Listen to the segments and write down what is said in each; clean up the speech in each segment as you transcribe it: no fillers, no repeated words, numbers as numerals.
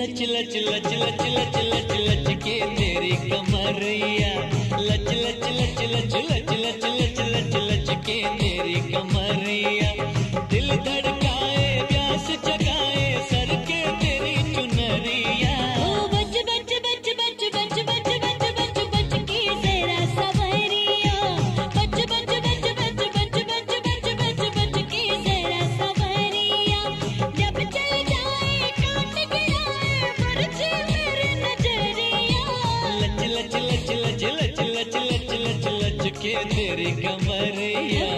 लच लच लच लच लच लच लचके तेरी कमरिया, लच लच लच लच लच लच लच लच लचके तेरी कमरिया। दिल धड़काए प्यास जगाए सर के तेरी चुनरिया। ओ बच बच बच बच बच बच बच बच बच की तेरा सवरिया, बच बच बच बच बच बच बच बच बच की तेरा सवरिया। जब चल जाए काट गया लचके तेरी कमरिया।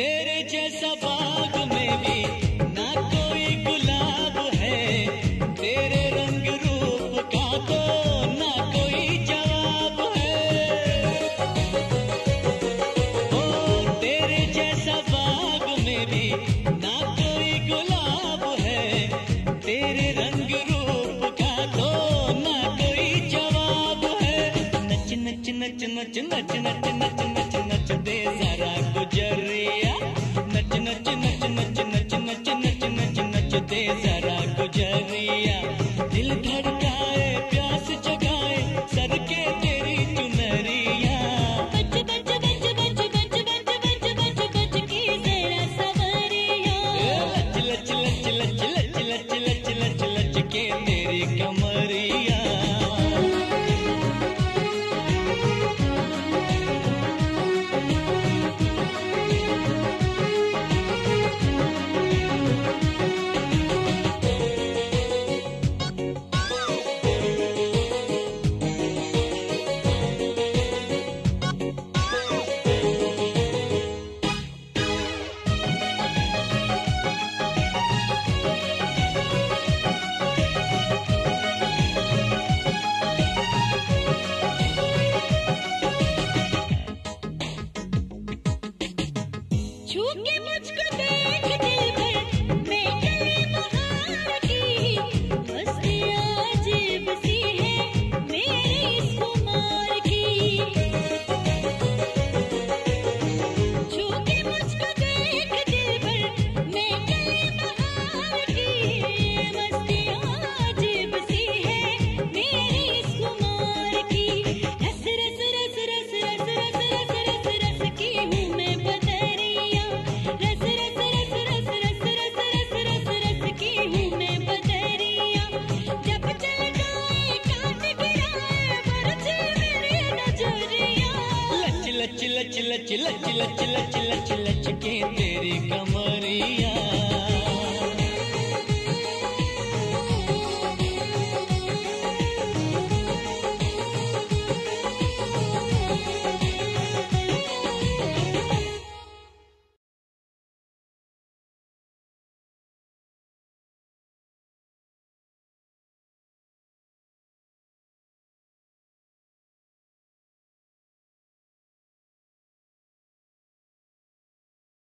तेरे जैसा बाग में भी ना कोई गुलाब है, तेरे रंग रूप का तो ना कोई जवाब है। ओ तेरे जैसा बाग में भी ना कोई गुलाब है, तेरे रंग रूप का तो ना कोई जवाब है। नच नच नच नच नच नच नच नच नच दे जरा गुजरिया, नच नच नच नच नच नच नच नच दे जरा गुजरिया। दिल धड़काए प्यास जगाए सर के तेरी चुनरिया। बच बच बच बच बच बच बच बच बच की तेरा सवरिया। लच लच लच लच लच लच लच लच लचके तेरी कमरिया। लच लच लच लच लच लच लचके तेरी कमरिया।